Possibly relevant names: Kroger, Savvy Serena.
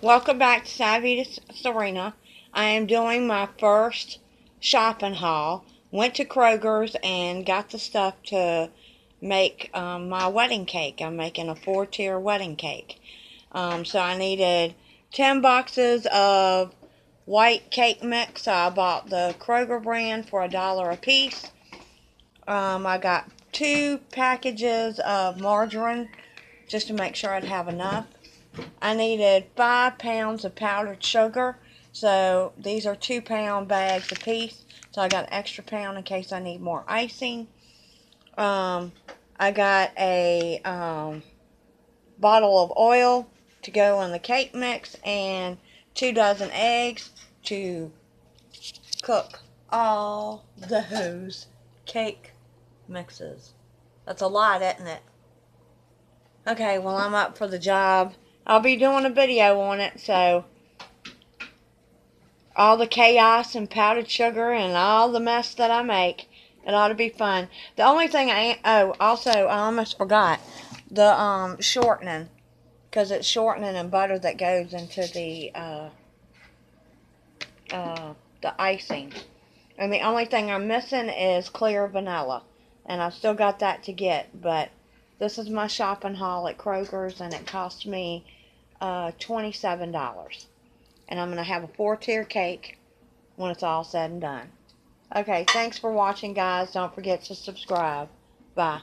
Welcome back to Savvy Serena. I am doing my first shopping haul. Went to Kroger's and got the stuff to make my wedding cake. I'm making a 4-tier wedding cake. So I needed 10 boxes of white cake mix. So I bought the Kroger brand for $1 a piece. I got 2 packages of margarine just to make sure I'd have enough. I needed 5 pounds of powdered sugar, so these are 2-pound bags a piece, so I got an extra pound in case I need more icing. I got a bottle of oil to go in the cake mix and 2 dozen eggs to cook all those cake mixes. That's a lot, isn't it? Okay, well, I'm up for the job. I'll be doing a video on it, so all the chaos and powdered sugar and all the mess that I make, it ought to be fun. The only thing I almost forgot the shortening, because it's shortening and butter that goes into the icing. And the only thing I'm missing is clear vanilla, and I've still got that to get, but this is my shopping haul at Kroger's, and it cost me $27. And I'm going to have a 4-tier cake when it's all said and done. Okay, thanks for watching, guys. Don't forget to subscribe. Bye.